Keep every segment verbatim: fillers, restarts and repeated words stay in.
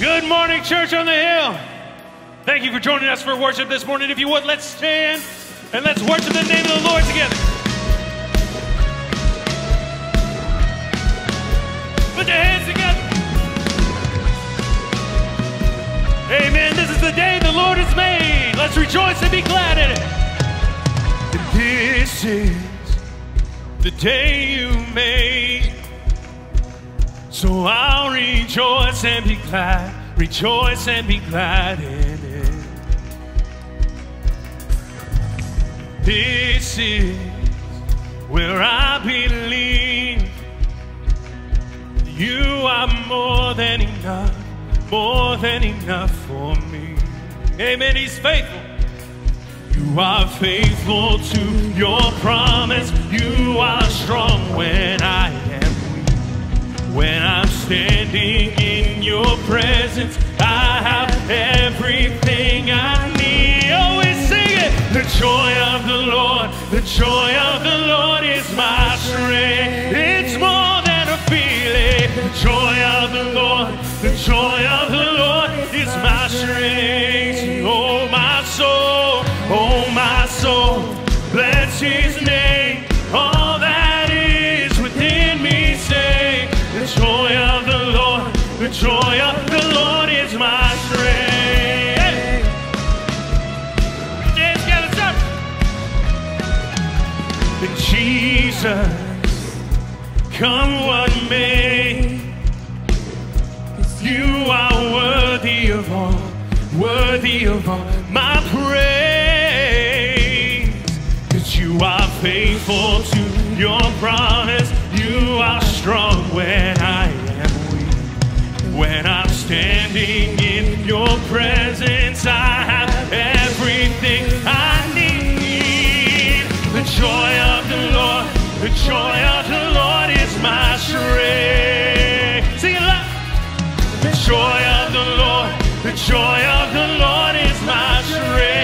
Good morning, Church on the Hill. Thank you for joining us for worship this morning. If you would, let's stand and let's worship the name of the Lord together. Put your hands together. Amen. This is the day the Lord has made. Let's rejoice and be glad in it. This is the day you made, so I'll rejoice and be glad, rejoice and be glad in it. This is where I believe you are more than enough, more than enough for me. Amen. He's faithful. You are faithful to your promise. You are strong when I am weak. When I'm standing in your presence, I have everything I need. Always sing it. The joy of the Lord, the joy of the Lord is my strength. It's more than a feeling. The joy of the Lord, the joy of the Lord is my strength. Oh, my soul. Oh, my soul, bless his name. All that is within me, say, the joy of the Lord, the joy of the Lord is my strength. Let's get it up. That Jesus, come what may, you are worthy of all, worthy of all my praise. You are faithful to your promise. You are strong when I am weak. When I'm standing in your presence, I have everything I need. The joy of the Lord, the joy of the Lord is my strength. Sing it loud. The joy of the Lord, the joy of the Lord is my strength.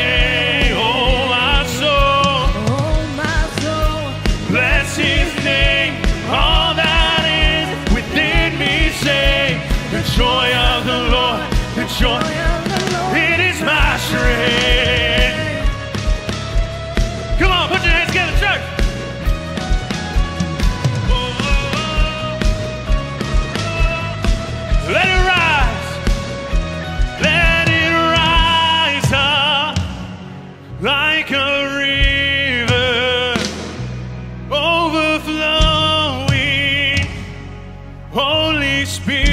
Joy of the Lord, the joy of the Lord, it is my strength. Come on, put your hands together, church. Oh, oh, oh. Let it rise, let it rise up like a river overflowing. Holy Spirit.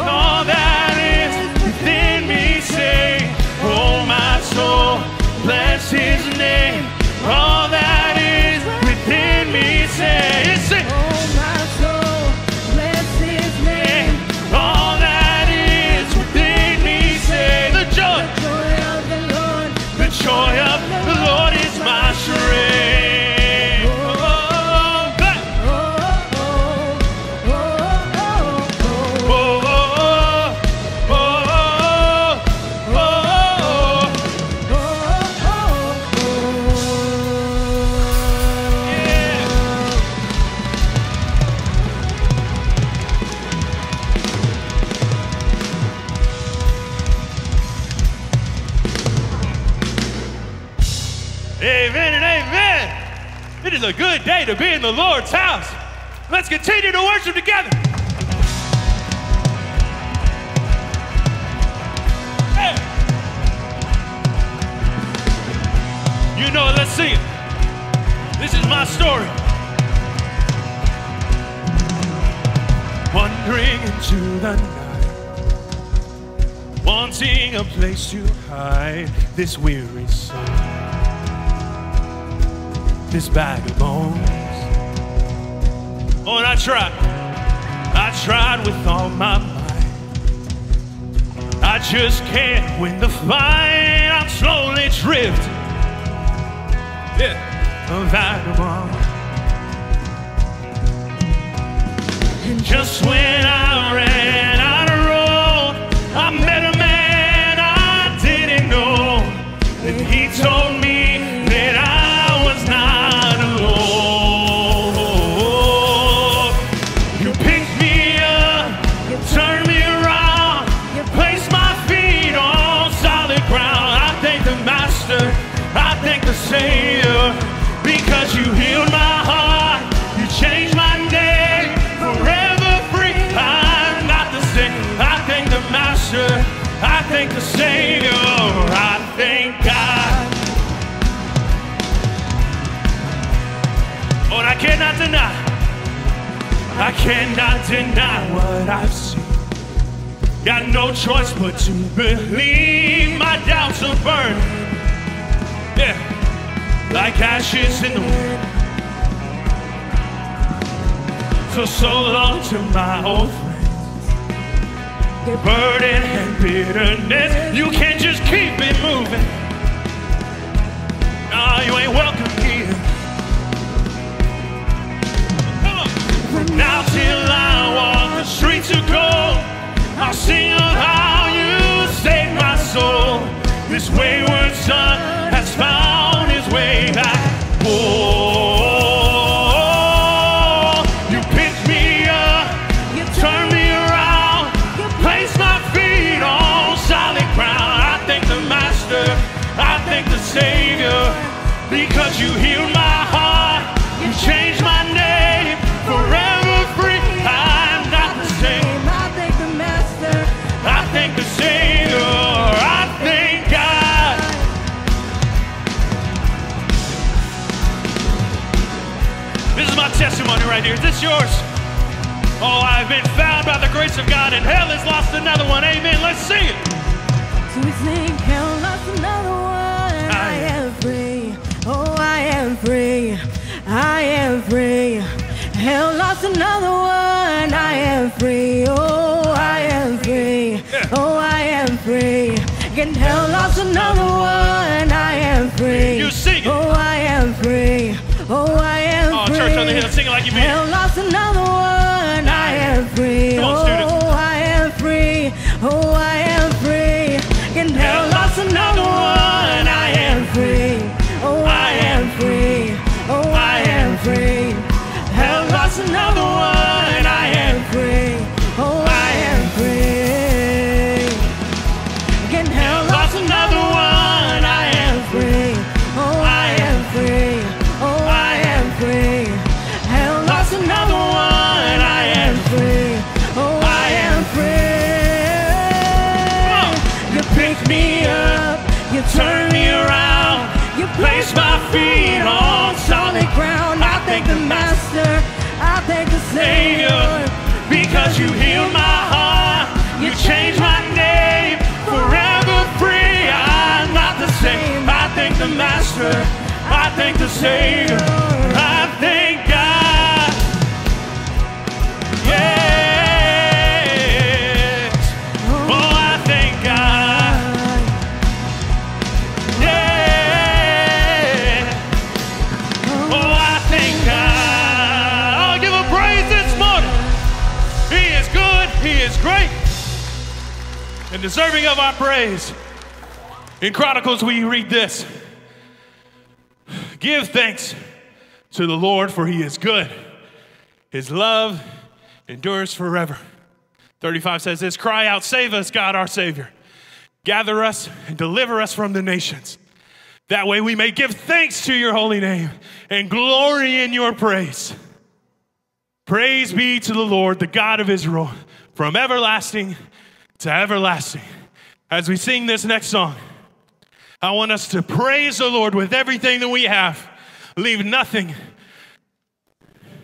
Oh, is a good day to be in the Lord's house. Let's continue to worship together. Hey. You know it, let's see it. This is my story. Wandering into the night, wanting a place to hide this weary soul, this bag of bones. Oh, and I tried, I tried with all my might. I just can't win the fight. I'm slowly drifting, yeah, a vagabond. And just when I ran out of road, I met a man I didn't know, and he told me that I was not alone. You picked me up, you turned me around, you placed my feet on solid ground. I thank the Master, I thank the Savior, because you healed my heart, you changed my name. I thank the Savior, I thank God. Oh, and I cannot deny, I cannot deny what I've seen. Got no choice but to believe. My doubts are burning, yeah, like ashes in the wind. So, so long to my old friend, burden and bitterness, you can't just keep it moving. No, you ain't welcome here. Come on. From now till I walk the streets of gold, I'll sing of how you saved my soul. This wayward son has found his way back home. Savior, because you healed my heart, you changed my name, forever free. I'm not the same. I thank the Master, I thank the Savior, I thank God. This is my testimony right here. Is this yours? Oh, I've been found by the grace of God, and hell has lost another one. Amen. Let's sing it. So we sing, hell lost another one. I am free, oh I am free, I am free. Hell lost another one, I am free, oh I am free, oh I am free. And hell lost another one, I am free, you sing it. Oh I am free, oh I am free. Oh, Church on the Hill, sing it like you mean. Hell lost another one, I am free, come on, students. Oh I am free, oh I am free. And hell lost another one, I free, oh I am free, oh I am free. Hell lost another one, I am free, oh I am free. Again, hell lost another one, I am free, oh I am free, oh I am free. Hell lost another one, I am free, oh I am free. You picked me up, you turned me around, place my feet on solid ground. I thank the Master, I thank the Savior, because you healed my heart, you changed my name, forever free. I'm not the same. I thank the Master, I thank the Savior, I thank God. Yes, oh I thank God. Great and deserving of our praise. In Chronicles we read this: give thanks to the Lord, for he is good, his love endures forever. Thirty-five says this: cry out, save us, God our Savior, gather us and deliver us from the nations, That way we may give thanks to your holy name and glory in your praise. Praise be to the Lord, the God of Israel, from everlasting to everlasting. As we sing this next song, I want us to praise the Lord with everything that we have. Leave nothing.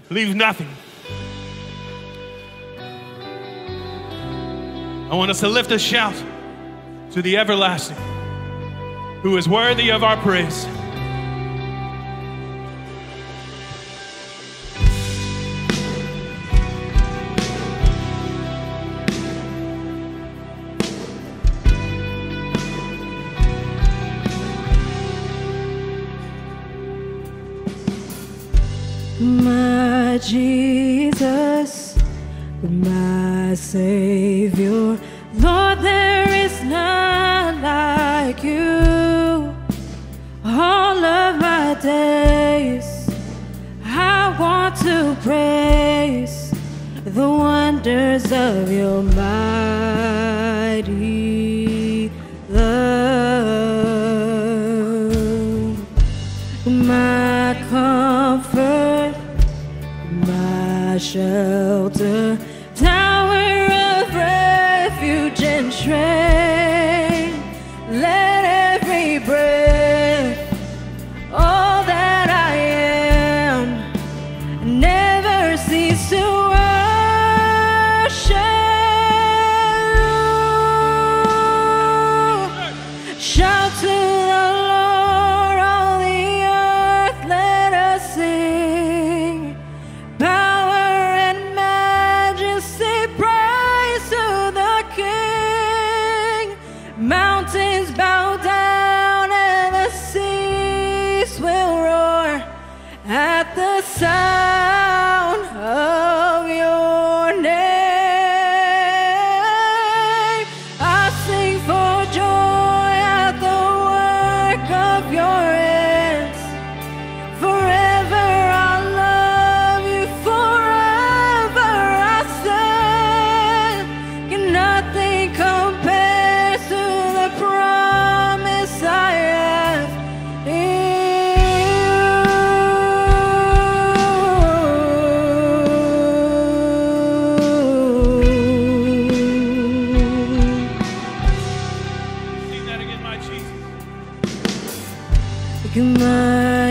Leave nothing. I want us to lift a shout to the everlasting, who is worthy of our praise. My Jesus, my Savior, Lord, there is none like you. All of my days, I want to praise the wonders of your mighty love. My comfort, my shelter, train, let every breath, all that I am, never cease to worship. Shout to the Lord, all the earth, let us sing. Power and majesty, praise to the King. Mountains bow down and the seas will roar at the sound of your name. I sing for joy at the work of your hands. Forever I love you, forever I stand. Can nothing compare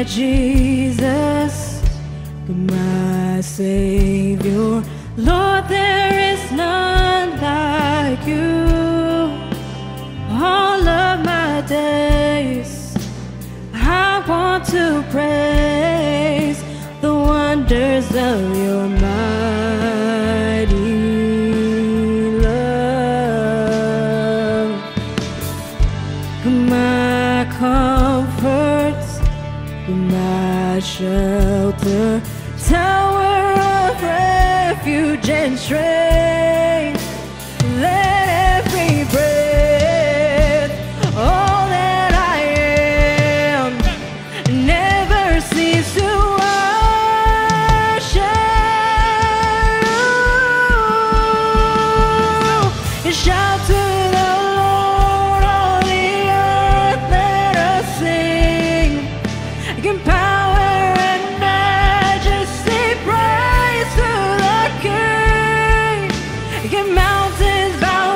Jesus, my Savior, Lord, there is none like you. All of my days, I want to praise the wonders of your mighty love. My comfort, my shelter, tower of refuge and strength, let every breath, all that I am, never cease to worship. And shout to the Lord, all the earth, let us sing. In power and majesty, praise to the King. In mountains bow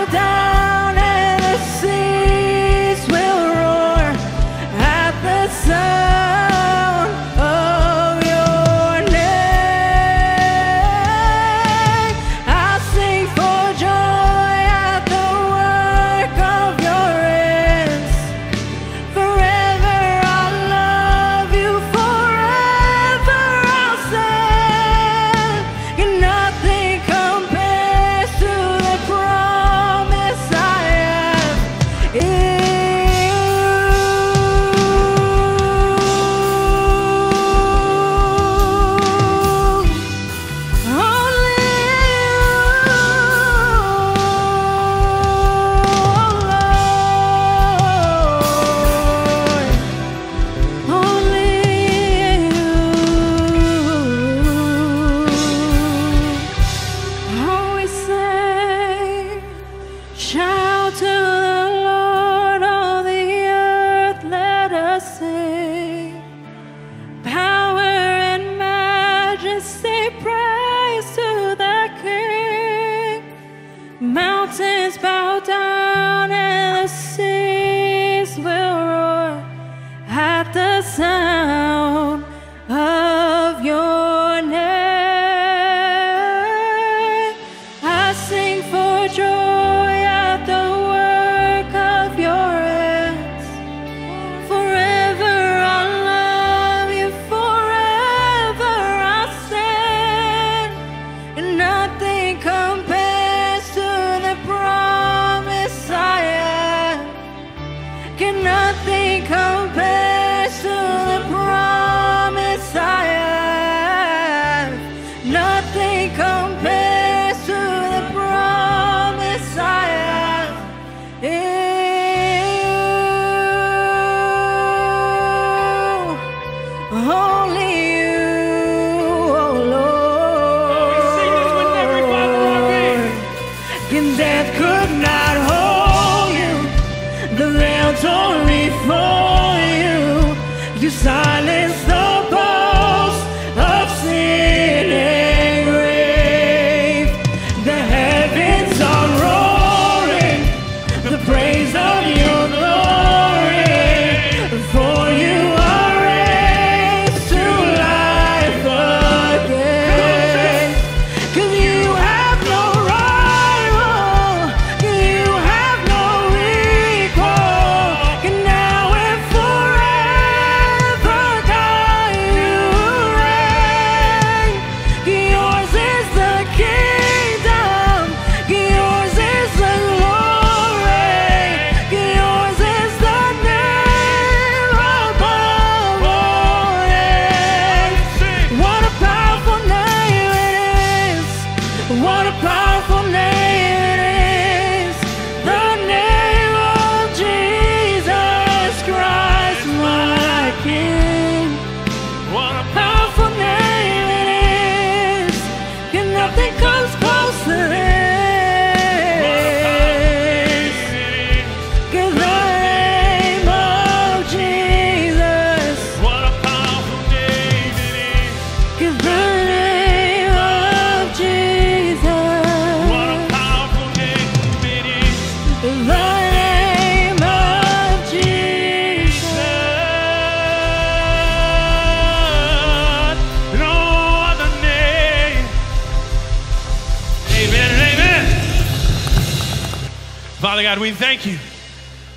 God, we thank you,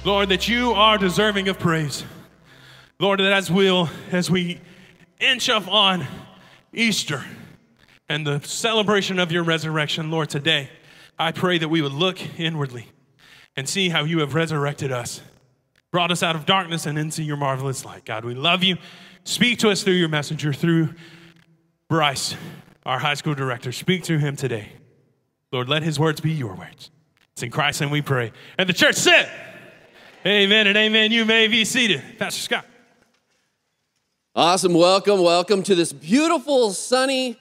Lord, that you are deserving of praise. Lord, that as we'll, as we inch up on Easter and the celebration of your resurrection, Lord, today, I pray that we would look inwardly and see how you have resurrected us, brought us out of darkness and into your marvelous light. God, we love you. Speak to us through your messenger, through Bryce, our high school director. Speak to him today. Lord, let his words be your words. It's in Christ's name we pray. And the church said, amen and amen. You may be seated. Pastor Scott. Awesome. Welcome, welcome to this beautiful, sunny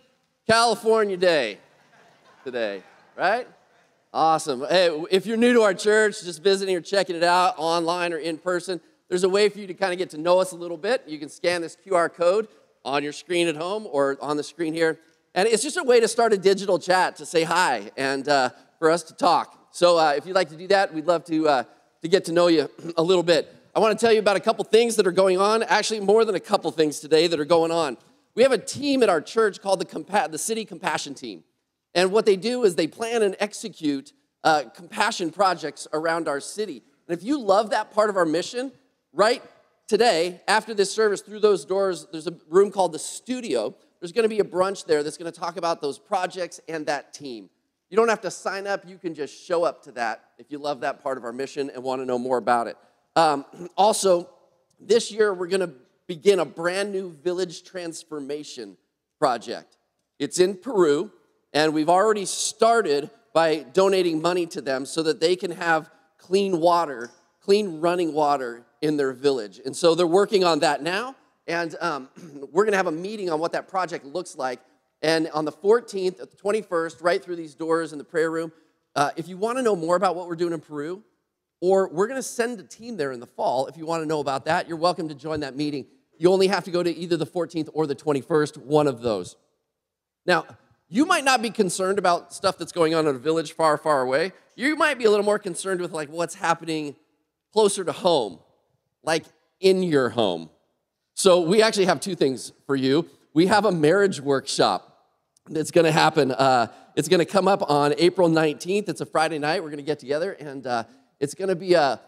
California day today, right? Awesome. Hey, if you're new to our church, just visiting or checking it out online or in person, there's a way for you to kind of get to know us a little bit. You can scan this Q R code on your screen at home or on the screen here. And it's just a way to start a digital chat to say hi and uh, for us to talk. So uh, if you'd like to do that, we'd love to, uh, to get to know you a little bit. I want to tell you about a couple things that are going on, actually more than a couple things today that are going on. We have a team at our church called the, Compa the City Compassion Team. And what they do is they plan and execute uh, compassion projects around our city. And if you love that part of our mission, right today, after this service, through those doors, there's a room called the Studio. There's going to be a brunch there that's going to talk about those projects and that team. You don't have to sign up. You can just show up to that if you love that part of our mission and want to know more about it. Um, also, this year, we're going to begin a brand new village transformation project. It's in Peru, and we've already started by donating money to them so that they can have clean water, clean running water in their village. And so they're working on that now, and um, we're going to have a meeting on what that project looks like. And on the fourteenth, the twenty-first, right through these doors in the prayer room, uh, if you want to know more about what we're doing in Peru, or we're going to send a team there in the fall, if you want to know about that, you're welcome to join that meeting. You only have to go to either the fourteenth or the twenty-first, one of those. Now, you might not be concerned about stuff that's going on in a village far, far away. You might be a little more concerned with like what's happening closer to home, like in your home. So we actually have two things for you. We have a marriage workshop that's going to happen. Uh, it's going to come up on April nineteenth. It's a Friday night. We're going to get together, and uh, it's going to be a,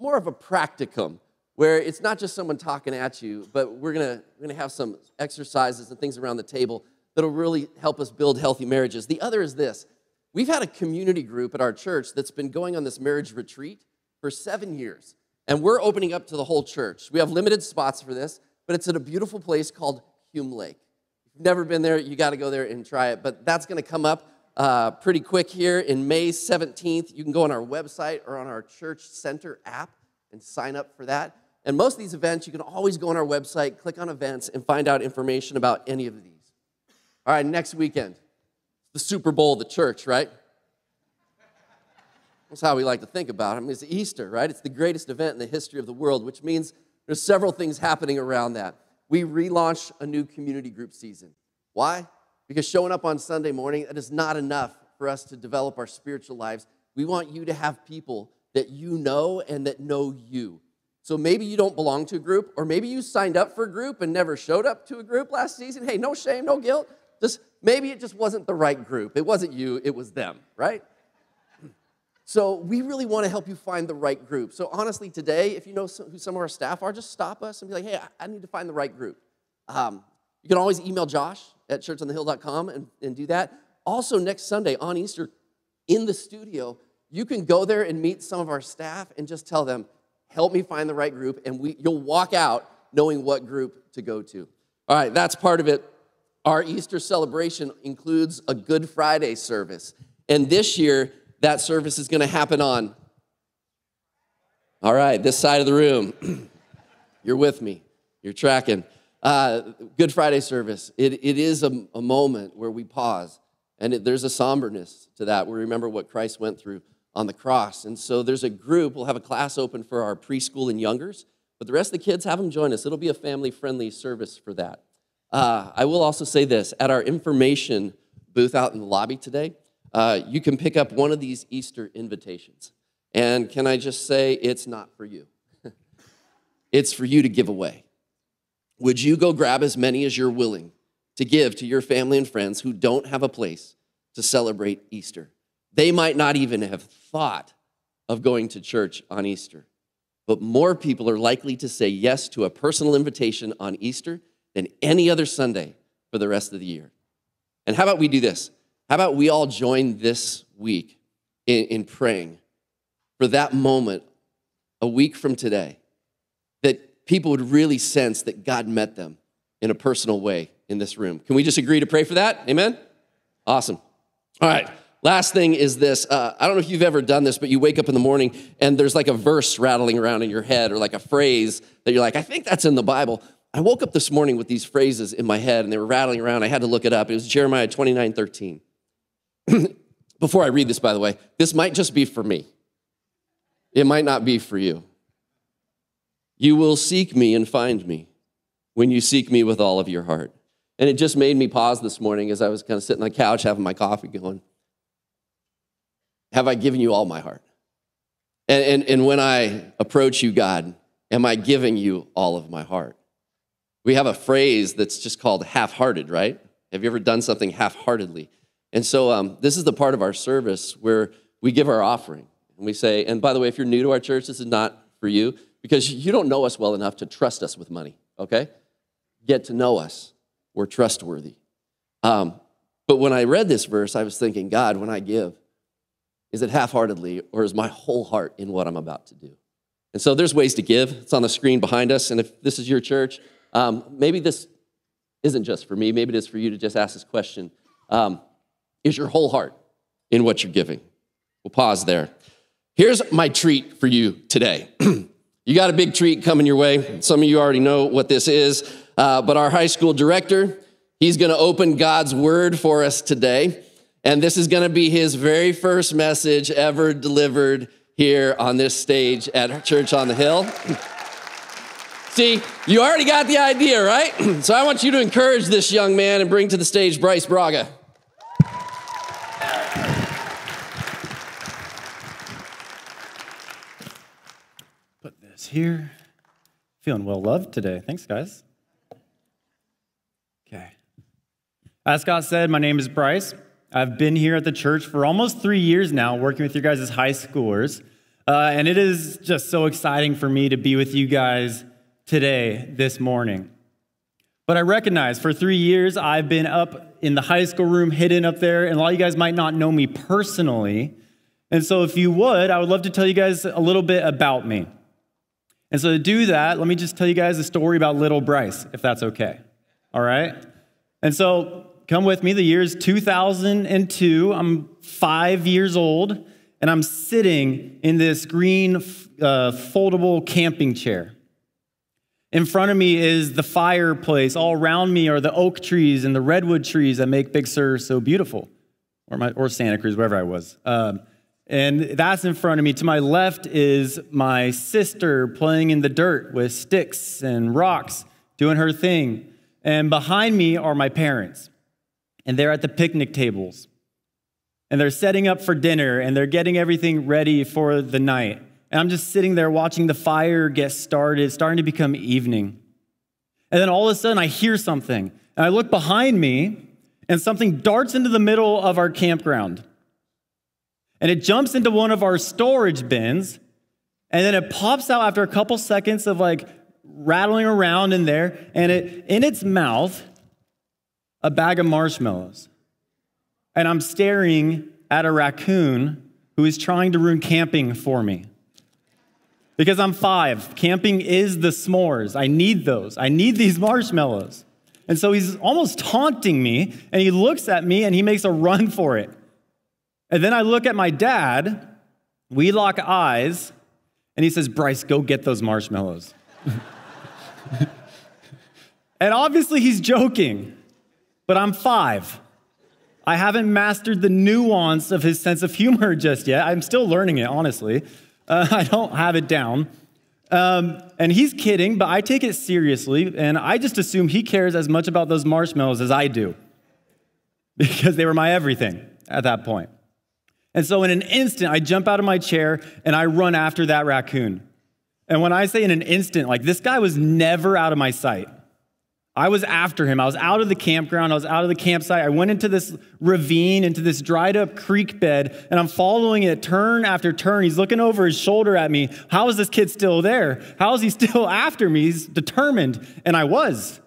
more of a practicum, where it's not just someone talking at you, but we're going we're gonna have some exercises and things around the table that'll really help us build healthy marriages. The other is this. We've had a community group at our church that's been going on this marriage retreat for seven years, and we're opening up to the whole church. We have limited spots for this, but it's at a beautiful place called Hume Lake. If you've never been there, you got to go there and try it, but that's going to come up uh, pretty quick here in May seventeenth. You can go on our website or on our Church Center app and sign up for that. And most of these events, you can always go on our website, click on events, and find out information about any of these. All right, next weekend, the Super Bowl of the church, right? That's how we like to think about it. I mean, it's Easter, right? It's the greatest event in the history of the world, which means there's several things happening around that. We relaunch a new community group season. Why? Because showing up on Sunday morning, that is not enough for us to develop our spiritual lives. We want you to have people that you know and that know you. So maybe you don't belong to a group, or maybe you signed up for a group and never showed up to a group last season. Hey, no shame, no guilt. Just maybe it just wasn't the right group. It wasn't you, it was them, right? So we really want to help you find the right group. So honestly, today, if you know who some of our staff are, just stop us and be like, hey, I need to find the right group. Um, you can always email Josh at church on the hill dot com and, and do that. Also, next Sunday on Easter, in the studio, you can go there and meet some of our staff and just tell them, help me find the right group, and we you'll walk out knowing what group to go to. All right, that's part of it. Our Easter celebration includes a Good Friday service, and this year, that service is going to happen on, all right, this side of the room. You're with me. You're tracking. Uh, Good Friday service. It, it is a, a moment where we pause, and it, there's a somberness to that. We remember what Christ went through on the cross. And so there's a group. We'll have a class open for our preschool and youngers, but the rest of the kids, have them join us. It'll be a family-friendly service for that. Uh, I will also say this. At our information booth out in the lobby today, Uh, you can pick up one of these Easter invitations. And can I just say, it's not for you. It's for you to give away. Would you go grab as many as you're willing to give to your family and friends who don't have a place to celebrate Easter? They might not even have thought of going to church on Easter. But more people are likely to say yes to a personal invitation on Easter than any other Sunday for the rest of the year. And how about we do this? How about we all join this week in, in praying for that moment, a week from today, that people would really sense that God met them in a personal way in this room. Can we just agree to pray for that? Amen? Awesome. All right. Last thing is this. Uh, I don't know if you've ever done this, but you wake up in the morning and there's like a verse rattling around in your head, or like a phrase that you're like, I think that's in the Bible. I woke up this morning with these phrases in my head and they were rattling around. I had to look it up. It was Jeremiah twenty-nine thirteen. Before I read this, by the way, this might just be for me. It might not be for you. You will seek me and find me when you seek me with all of your heart. And it just made me pause this morning as I was kind of sitting on the couch having my coffee going, have I given you all my heart? And, and, and when I approach you, God, am I giving you all of my heart? We have a phrase that's just called half-hearted, right? Have you ever done something half-heartedly? And so um, this is the part of our service where we give our offering. And we say, and by the way, if you're new to our church, this is not for you, because you don't know us well enough to trust us with money, okay? Get to know us. We're trustworthy. Um, but when I read this verse, I was thinking, God, when I give, is it half-heartedly, or is my whole heart in what I'm about to do? And so there's ways to give. It's on the screen behind us. And if this is your church, um, maybe this isn't just for me. Maybe it is for you to just ask this question. Um, Is your whole heart in what you're giving? We'll pause there. Here's my treat for you today. You got a big treat coming your way. Some of you already know what this is, uh, but our high school director, he's going to open God's word for us today, and this is going to be his very first message ever delivered here on this stage at Church on the Hill. See, you already got the idea, right? So I want you to encourage this young man and bring to the stage Bryce Braga. Here. Feeling well loved today. Thanks, guys. Okay. As Scott said, my name is Bryce. I've been here at the church for almost three years now, working with you guys as high schoolers. Uh, and it is just so exciting for me to be with you guys today, this morning. But I recognize for three years, I've been up in the high school room, hidden up there, and a lot of you guys might not know me personally. And so if you would, I would love to tell you guys a little bit about me. And so to do that, let me just tell you guys a story about little Bryce, if that's okay. All right? And so come with me. The year is two thousand two. I'm five years old, and I'm sitting in this green uh, foldable camping chair. In front of me is the fireplace. All around me are the oak trees and the redwood trees that make Big Sur so beautiful, or, my, or Santa Cruz, wherever I was. Um, and that's in front of me. To my left is my sister playing in the dirt with sticks and rocks, doing her thing. And behind me are my parents. And they're at the picnic tables. And they're setting up for dinner, and they're getting everything ready for the night. And I'm just sitting there watching the fire get started, starting to become evening. And then all of a sudden, I hear something. And I look behind me, and something darts into the middle of our campground. And it jumps into one of our storage bins. And then it pops out after a couple seconds of like rattling around in there. And it in its mouth, a bag of marshmallows. And I'm staring at a raccoon who is trying to ruin camping for me. Because I'm five. Camping is the s'mores. I need those. I need these marshmallows. And so he's almost taunting me, and he looks at me, and he makes a run for it. And then I look at my dad. We lock eyes, and he says, "Bryce, go get those marshmallows." And obviously he's joking. But I'm five. I haven't mastered the nuance of his sense of humor just yet. I'm still learning it, honestly. Uh, I don't have it down. Um, and he's kidding, but I take it seriously, and I just assume he cares as much about those marshmallows as I do, because they were my everything at that point. And so in an instant, I jump out of my chair, and I run after that raccoon. And when I say in an instant, like, this guy was never out of my sight. I was after him. I was out of the campground. I was out of the campsite. I went into this ravine, into this dried up creek bed, and I'm following it turn after turn. He's looking over his shoulder at me. How is this kid still there? How is he still after me? He's determined. And I was.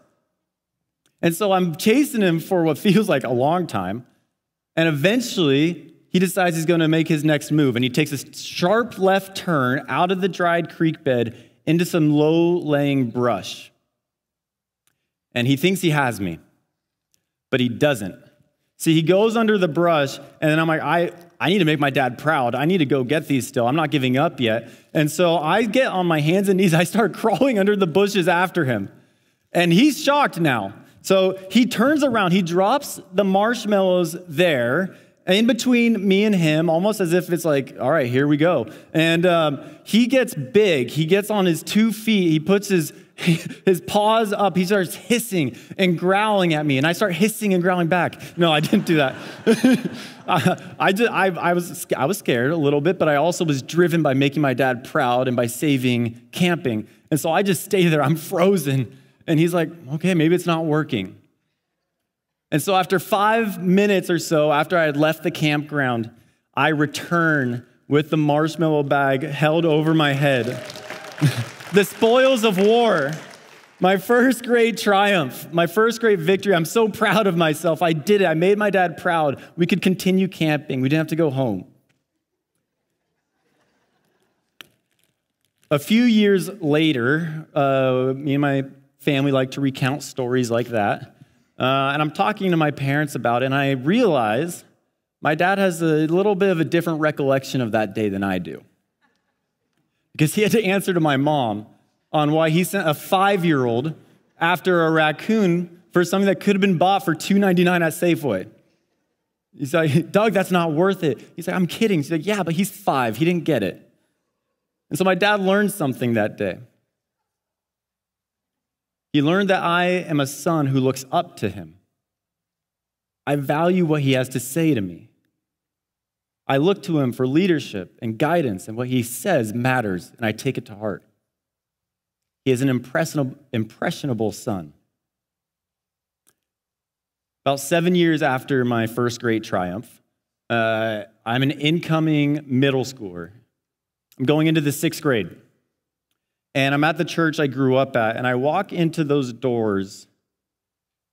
And so I'm chasing him for what feels like a long time. And eventually, he decides he's going to make his next move. And he takes a sharp left turn out of the dried creek bed into some low-lying brush. And he thinks he has me, but he doesn't. See, he goes under the brush, and then I'm like, I, I need to make my dad proud. I need to go get these still. I'm not giving up yet. And so I get on my hands and knees. I start crawling under the bushes after him. And he's shocked now. So he turns around. He drops the marshmallows there in between me and him, almost as if it's like, all right, here we go. And um, he gets big. He gets on his two feet. He puts his His paws up. He starts hissing and growling at me, and I start hissing and growling back. No, I didn't do that. I, I, just, I, I, was, I was scared a little bit, but I also was driven by making my dad proud and by saving camping. And so I just stay there. I'm frozen. And he's like, okay, maybe it's not working. And so after five minutes or so, after I had left the campground, I return with the marshmallow bag held over my head. The spoils of war, my first great triumph, my first great victory. I'm so proud of myself. I did it. I made my dad proud. We could continue camping. We didn't have to go home. A few years later, uh, me and my family like to recount stories like that. Uh, and I'm talking to my parents about it, and I realize my dad has a little bit of a different recollection of that day than I do. Because he had to answer to my mom on why he sent a five-year-old after a raccoon for something that could have been bought for two ninety-nine at Safeway. He's like, "Doug, that's not worth it." He's like, "I'm kidding." She's like, "Yeah, but he's five. He didn't get it." And so my dad learned something that day. He learned that I am a son who looks up to him. I value what he has to say to me. I look to him for leadership and guidance, and what he says matters, and I take it to heart. He is an impressionable, impressionable son. About seven years after my first great triumph, uh, I'm an incoming middle schooler. I'm going into the sixth grade, and I'm at the church I grew up at, and I walk into those doors,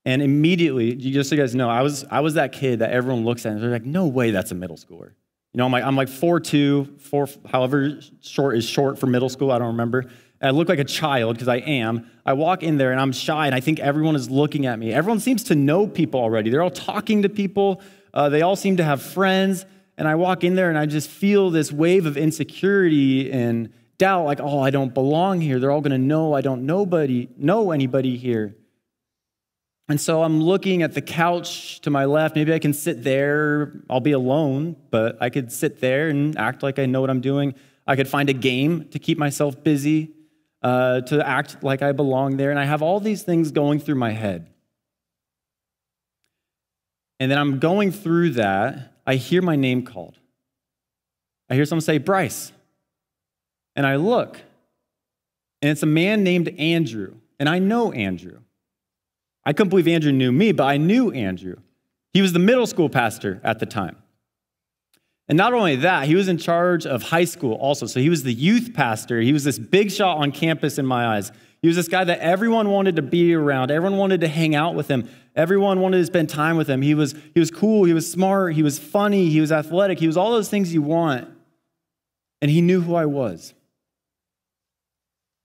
and immediately, just so you guys know, I was, I was that kid that everyone looks at, and they're like, no way that's a middle schooler. You know, I'm like, I'm like four two, four, however short is short for middle school, I don't remember. And I look like a child, because I am. I walk in there, and I'm shy, and I think everyone is looking at me. Everyone seems to know people already. They're all talking to people. Uh, they all seem to have friends. And I walk in there, and I just feel this wave of insecurity and doubt, like, oh, I don't belong here. They're all going to know I don't nobody, know anybody here. And so I'm looking at the couch to my left. Maybe I can sit there. I'll be alone, but I could sit there and act like I know what I'm doing. I could find a game to keep myself busy, uh, to act like I belong there. And I have all these things going through my head. And then I'm going through that. I hear my name called. I hear someone say, Bryce. And I look, and it's a man named Andrew. And I know Andrew. I couldn't believe Andrew knew me, but I knew Andrew. He was the middle school pastor at the time. And not only that, he was in charge of high school also. So he was the youth pastor. He was this big shot on campus in my eyes. He was this guy that everyone wanted to be around. Everyone wanted to hang out with him. Everyone wanted to spend time with him. He was, he was cool. He was smart. He was funny. He was athletic. He was all those things you want. And he knew who I was.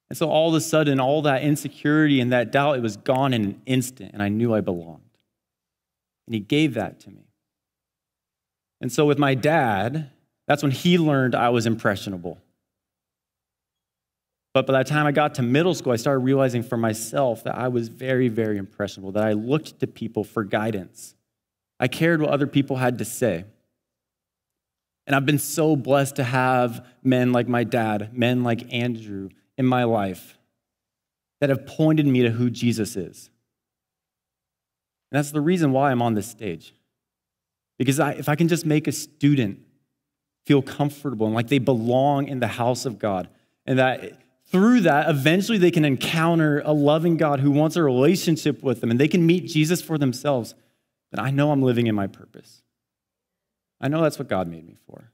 And so all of a sudden, all that insecurity and that doubt, it was gone in an instant, and I knew I belonged. And he gave that to me. And so with my dad, that's when he learned I was impressionable. But by the time I got to middle school, I started realizing for myself that I was very, very impressionable, that I looked to people for guidance. I cared what other people had to say. And I've been so blessed to have men like my dad, men like Andrew, in my life that have pointed me to who Jesus is. And that's the reason why I'm on this stage. Because I, if I can just make a student feel comfortable and like they belong in the house of God, and that through that, eventually they can encounter a loving God who wants a relationship with them, and they can meet Jesus for themselves, then I know I'm living in my purpose. I know that's what God made me for.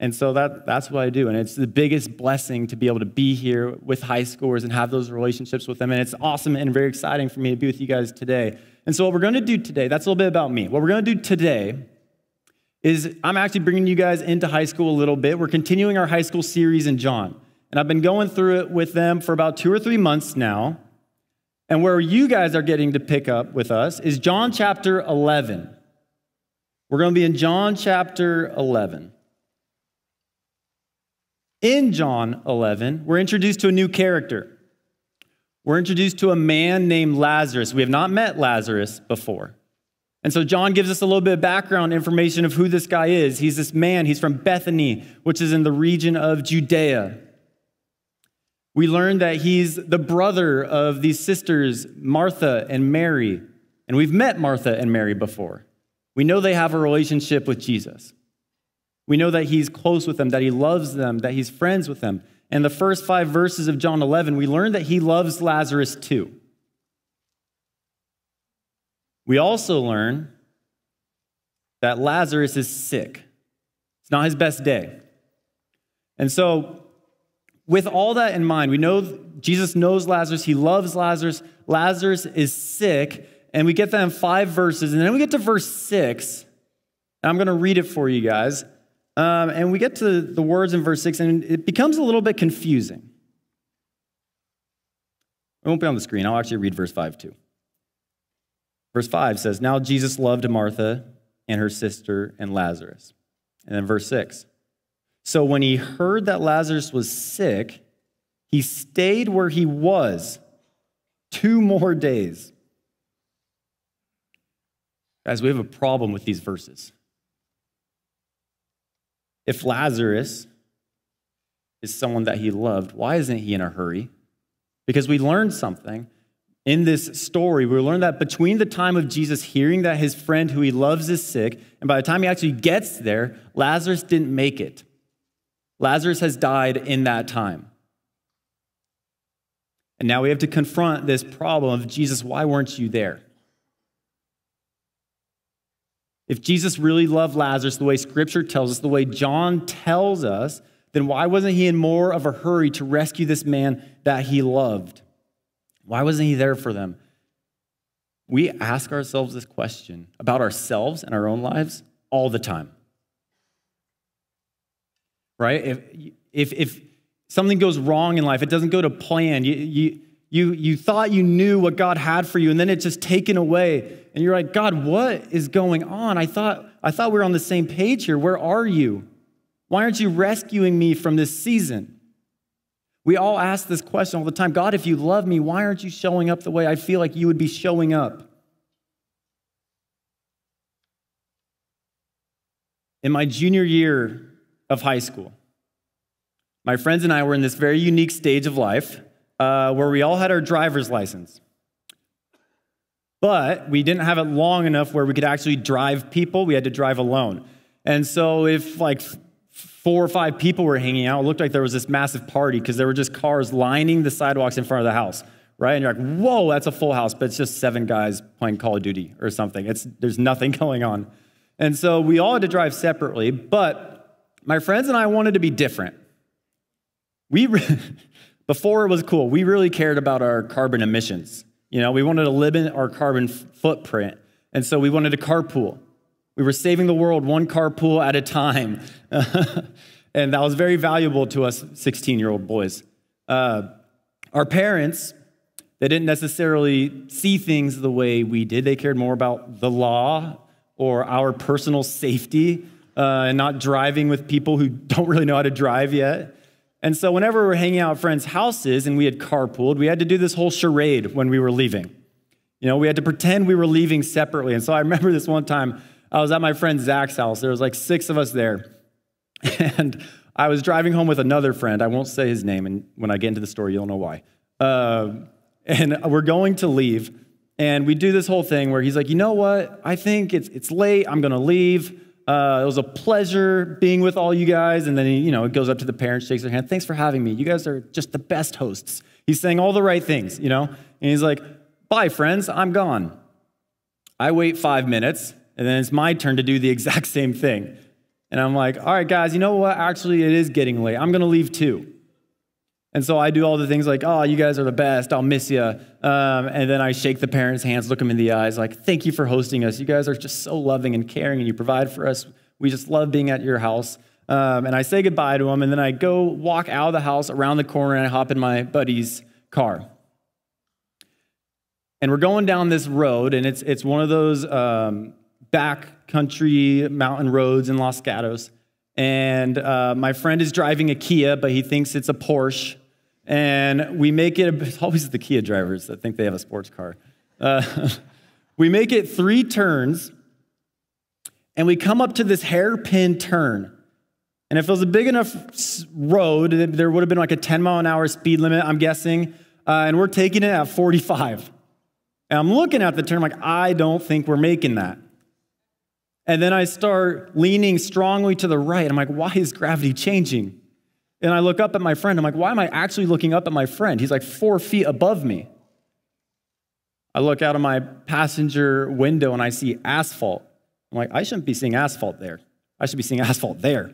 And so that, that's what I do. And it's the biggest blessing to be able to be here with high schoolers and have those relationships with them. And it's awesome and very exciting for me to be with you guys today. And so what we're going to do today, that's a little bit about me. What we're going to do today is I'm actually bringing you guys into high school a little bit. We're continuing our high school series in John. And I've been going through it with them for about two or three months now. And where you guys are getting to pick up with us is John chapter eleven. We're going to be in John chapter eleven. In John eleven, we're introduced to a new character. We're introduced to a man named Lazarus. We have not met Lazarus before. And so John gives us a little bit of background information of who this guy is. He's this man. He's from Bethany, which is in the region of Judea. We learn that he's the brother of these sisters, Martha and Mary. And we've met Martha and Mary before. We know they have a relationship with Jesus. We know that he's close with them, that he loves them, that he's friends with them. And the first five verses of John eleven, we learn that he loves Lazarus too. We also learn that Lazarus is sick. It's not his best day. And so with all that in mind, we know Jesus knows Lazarus. He loves Lazarus. Lazarus is sick. And we get that in five verses. And then we get to verse six. And I'm going to read it for you guys. Um, and we get to the words in verse six, and it becomes a little bit confusing. It won't be on the screen. I'll actually read verse five too. Verse five says, now Jesus loved Martha and her sister and Lazarus. And then verse six. So when he heard that Lazarus was sick, he stayed where he was two more days. Guys, we have a problem with these verses. If Lazarus is someone that he loved, why isn't he in a hurry? Because we learned something in this story. We learned that between the time of Jesus hearing that his friend who he loves is sick, and by the time he actually gets there, Lazarus didn't make it. Lazarus has died in that time. And now we have to confront this problem of, Jesus, why weren't you there? If Jesus really loved Lazarus the way Scripture tells us, the way John tells us, then why wasn't he in more of a hurry to rescue this man that he loved? Why wasn't he there for them? We ask ourselves this question about ourselves and our own lives all the time. Right? If if, if something goes wrong in life, it doesn't go to plan. You, you, you, you thought you knew what God had for you, and then it's just taken away. And you're like, God, what is going on? I thought, I thought we were on the same page here. Where are you? Why aren't you rescuing me from this season? We all ask this question all the time. God, if you love me, why aren't you showing up the way I feel like you would be showing up? In my junior year of high school, my friends and I were in this very unique stage of life uh, where we all had our driver's license. But we didn't have it long enough where we could actually drive people. We had to drive alone. And so if like four or five people were hanging out, it looked like there was this massive party because there were just cars lining the sidewalks in front of the house, right? And you're like, whoa, that's a full house, but it's just seven guys playing Call of Duty or something. It's, there's nothing going on. And so we all had to drive separately, but my friends and I wanted to be different. We, before it was cool, we really cared about our carbon emissions. You know, we wanted to limit our carbon footprint, and so we wanted to carpool. We were saving the world one carpool at a time. And that was very valuable to us sixteen-year-old boys. Uh, our parents, they didn't necessarily see things the way we did. They cared more about the law or our personal safety uh, and not driving with people who don't really know how to drive yet. And so whenever we were hanging out at friends' houses and we had carpooled, we had to do this whole charade when we were leaving. You know, we had to pretend we were leaving separately. And so I remember this one time, I was at my friend Zach's house. There was like six of us there. And I was driving home with another friend. I won't say his name. And when I get into the story, you'll know why. Uh, and we're going to leave. And we do this whole thing where he's like, you know what? I think it's it's late. I'm going to leave. Uh, it was a pleasure being with all you guys. And then, he, you know, it goes up to the parents, shakes their hand. Thanks for having me. You guys are just the best hosts. He's saying all the right things, you know. And he's like, bye, friends. I'm gone. I wait five minutes. And then it's my turn to do the exact same thing. And I'm like, all right, guys, you know what? Actually, it is getting late. I'm going to leave too. And so I do all the things like, oh, you guys are the best. I'll miss you. Um, and then I shake the parents' hands, look them in the eyes, like, thank you for hosting us. You guys are just so loving and caring, and you provide for us. We just love being at your house. Um, and I say goodbye to them, and then I go walk out of the house around the corner, and I hop in my buddy's car. And we're going down this road, and it's, it's one of those... Um, back country mountain roads in Los Gatos. And uh, my friend is driving a Kia, but he thinks it's a Porsche. And we make it, it's always the Kia drivers that think they have a sports car. Uh, we make it three turns, and we come up to this hairpin turn. And if it was a big enough road, there would have been like a ten mile an hour speed limit, I'm guessing. Uh, and we're taking it at forty-five. And I'm looking at the turn, I'm like, I don't think we're making that. And then I start leaning strongly to the right. I'm like, why is gravity changing? And I look up at my friend. I'm like, why am I actually looking up at my friend? He's like four feet above me. I look out of my passenger window and I see asphalt. I'm like, I shouldn't be seeing asphalt there. I should be seeing asphalt there.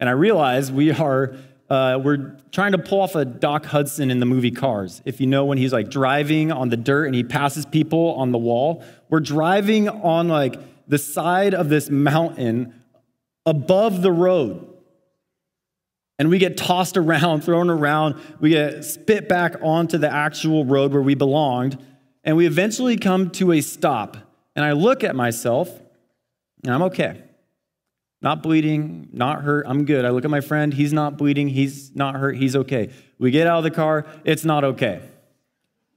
And I realize we are, uh, we're trying to pull off a Doc Hudson in the movie Cars. If you know when he's like driving on the dirt and he passes people on the wall, we're driving on like, the side of this mountain above the road. And we get tossed around, thrown around. We get spit back onto the actual road where we belonged. And we eventually come to a stop. And I look at myself, and I'm okay. Not bleeding, not hurt, I'm good. I look at my friend, he's not bleeding, he's not hurt, he's okay. We get out of the car, it's not okay.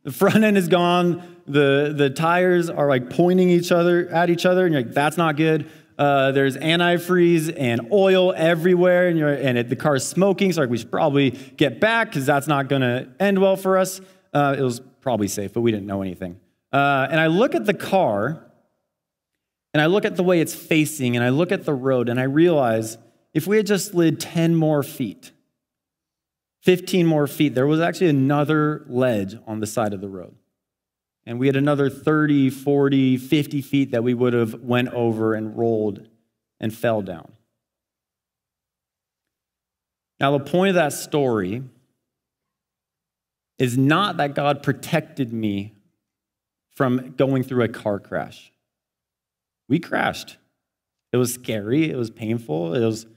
The front end is gone. The, the tires are like pointing each other at each other, and you're like, that's not good. Uh, there's antifreeze and oil everywhere, and, you're, and it, the car is smoking, so like, we should probably get back because that's not going to end well for us. Uh, it was probably safe, but we didn't know anything. Uh, and I look at the car, and I look at the way it's facing, and I look at the road, and I realize if we had just slid ten more feet, fifteen more feet, there was actually another ledge on the side of the road. And we had another thirty, forty, fifty feet that we would have went over and rolled and fell down. Now, the point of that story is not that God protected me from going through a car crash. We crashed. It was scary. It was painful. It was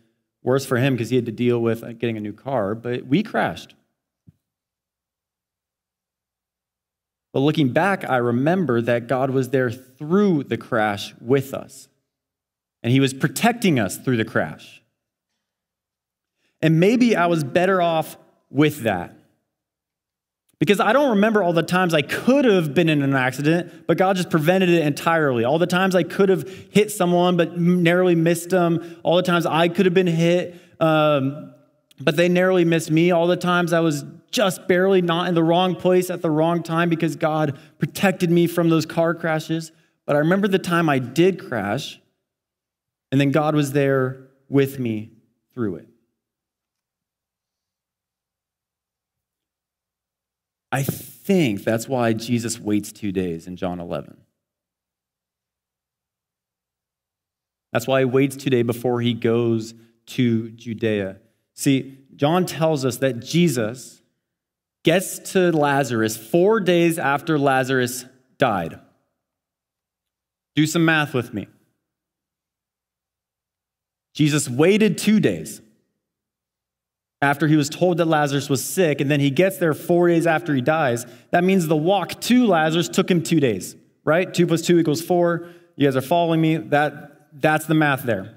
worse for him because he had to deal with getting a new car, but we crashed. But looking back, I remember that God was there through the crash with us. And he was protecting us through the crash. And maybe I was better off with that. Because I don't remember all the times I could have been in an accident, but God just prevented it entirely. All the times I could have hit someone, but narrowly missed them. All the times I could have been hit, um, but they narrowly missed me. All the times I was just barely not in the wrong place at the wrong time because God protected me from those car crashes. But I remember the time I did crash, and then God was there with me through it. I think that's why Jesus waits two days in John eleven. That's why he waits two days before he goes to Judea. See, John tells us that Jesus gets to Lazarus four days after Lazarus died. Do some math with me. Jesus waited two days after he was told that Lazarus was sick, and then he gets there four days after he dies. That means the walk to Lazarus took him two days, right? Two plus two equals four. You guys are following me. That, that's the math there.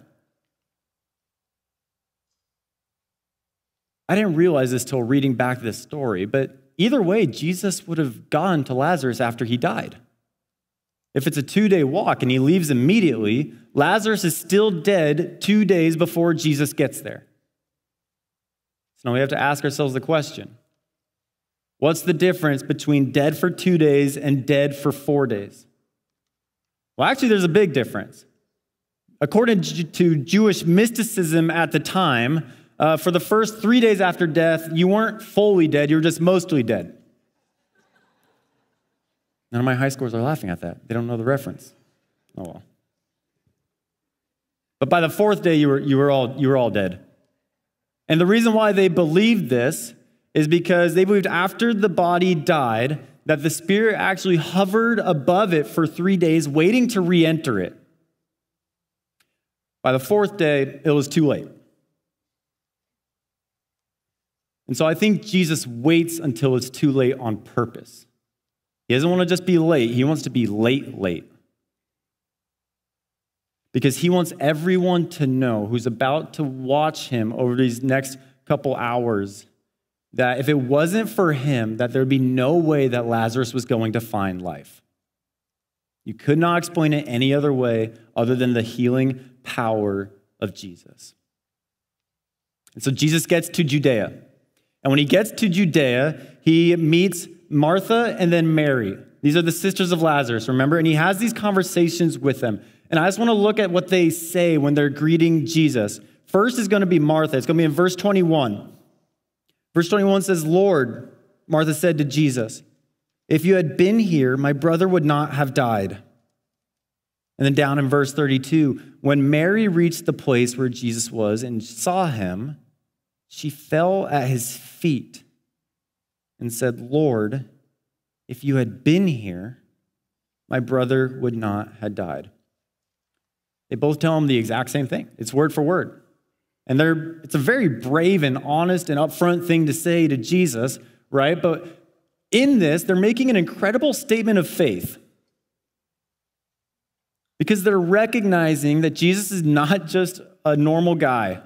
I didn't realize this till reading back this story, but either way, Jesus would have gone to Lazarus after he died. If it's a two-day walk and he leaves immediately, Lazarus is still dead two days before Jesus gets there. So now we have to ask ourselves the question, what's the difference between dead for two days and dead for four days? Well, actually, there's a big difference. According to Jewish mysticism at the time, uh, for the first three days after death, you weren't fully dead, you were just mostly dead. None of my high schoolers are laughing at that. They don't know the reference. Oh, well. But by the fourth day, you were, you were, all, you were all dead. And the reason why they believed this is because they believed after the body died that the spirit actually hovered above it for three days waiting to re-enter it. By the fourth day, it was too late. And so I think Jesus waits until it's too late on purpose. He doesn't want to just be late. He wants to be late, late. Because he wants everyone to know who's about to watch him over these next couple hours that if it wasn't for him, that there'd be no way that Lazarus was going to find life. You could not explain it any other way other than the healing power of Jesus. And so Jesus gets to Judea. And when he gets to Judea, he meets Martha and then Mary. These are the sisters of Lazarus, remember? And he has these conversations with them. And I just want to look at what they say when they're greeting Jesus. First is going to be Martha. It's going to be in verse twenty-one. Verse twenty-one says, "Lord," Martha said to Jesus, "if you had been here, my brother would not have died." And then down in verse thirty-two, when Mary reached the place where Jesus was and saw him, she fell at his feet and said, "Lord, if you had been here, my brother would not have died." They both tell him the exact same thing. It's word for word. And they're, it's a very brave and honest and upfront thing to say to Jesus, right? But in this, they're making an incredible statement of faith. Because they're recognizing that Jesus is not just a normal guy.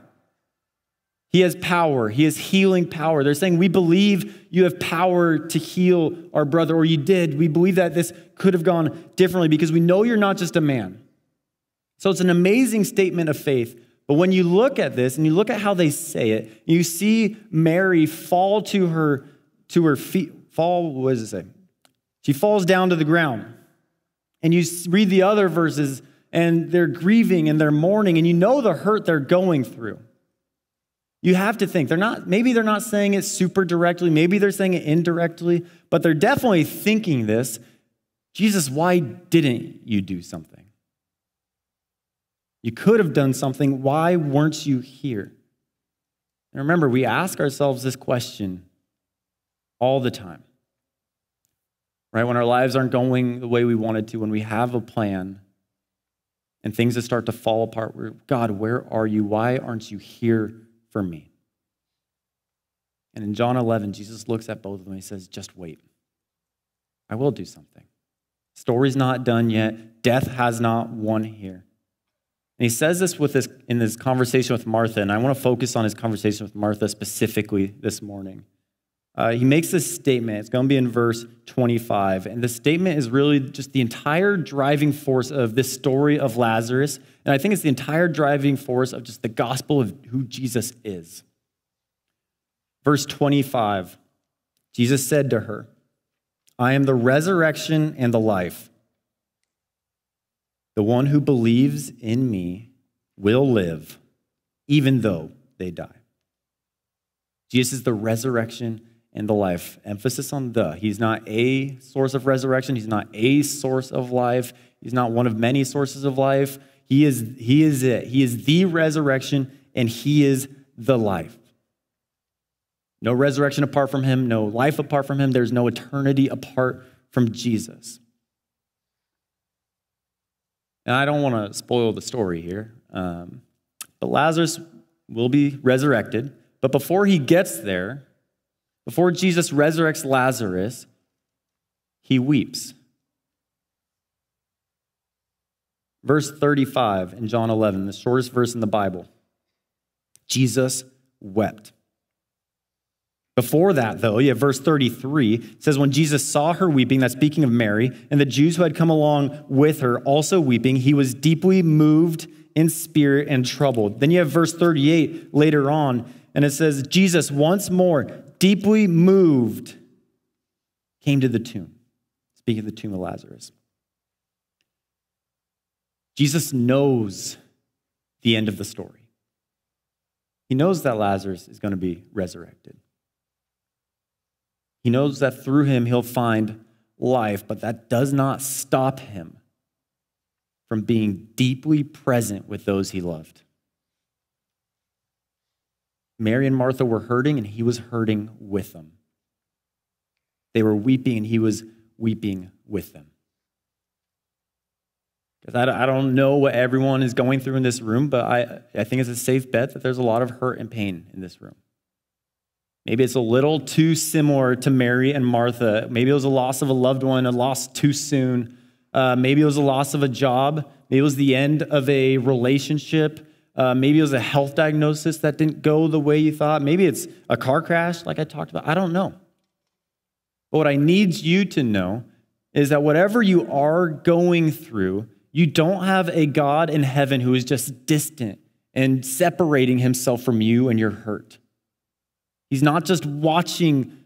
He has power. He has healing power. They're saying, we believe you have power to heal our brother, or you did. We believe that this could have gone differently because we know you're not just a man. So it's an amazing statement of faith. But when you look at this and you look at how they say it, you see Mary fall to her, to her feet. Fall, what does it say? She falls down to the ground. And you read the other verses, and they're grieving and they're mourning, and you know the hurt they're going through. You have to think, they're not, maybe they're not saying it super directly, maybe they're saying it indirectly, but they're definitely thinking this. Jesus, why didn't you do something? You could have done something. Why weren't you here? And remember, we ask ourselves this question all the time, right? When our lives aren't going the way we wanted to, when we have a plan and things that start to fall apart, we're, God, where are you? Why aren't you here for me? And in John eleven, Jesus looks at both of them and he says, just wait. I will do something. Story's not done yet. Death has not won here. And he says this with this in this conversation with Martha, and I want to focus on his conversation with Martha specifically this morning. Uh, he makes this statement. It's going to be in verse twenty-five. And the statement is really just the entire driving force of this story of Lazarus. And I think it's the entire driving force of just the gospel of who Jesus is. Verse twenty-five, Jesus said to her, I am the resurrection and the life. The one who believes in me will live, even though they die. Jesus is the resurrection and the life. Emphasis on the. He's not a source of resurrection. He's not a source of life. He's not one of many sources of life. He is, he is it. He is the resurrection, and he is the life. No resurrection apart from him, no life apart from him. There's no eternity apart from Jesus. And I don't want to spoil the story here, um, but Lazarus will be resurrected. But before he gets there, before Jesus resurrects Lazarus, he weeps. Verse thirty-five in John eleven, the shortest verse in the Bible. Jesus wept. Before that, though, yeah, verse thirty-three says, when Jesus saw her weeping, that's speaking of Mary, and the Jews who had come along with her also weeping, he was deeply moved in spirit and troubled. Then you have verse thirty-eight later on, and it says, Jesus once more, deeply moved, came to the tomb. Speaking of the tomb of Lazarus. Jesus knows the end of the story. He knows that Lazarus is going to be resurrected. He knows that through him he'll find life, but that does not stop him from being deeply present with those he loved. Mary and Martha were hurting, and he was hurting with them. They were weeping, and he was weeping with them. Because I don't know what everyone is going through in this room, but I, I think it's a safe bet that there's a lot of hurt and pain in this room. Maybe it's a little too similar to Mary and Martha. Maybe it was a loss of a loved one, a loss too soon. Uh, maybe it was a loss of a job. Maybe it was the end of a relationship. Uh, maybe it was a health diagnosis that didn't go the way you thought. Maybe it's a car crash like I talked about. I don't know. But what I need you to know is that whatever you are going through, you don't have a God in heaven who is just distant and separating himself from you and your hurt. He's not just watching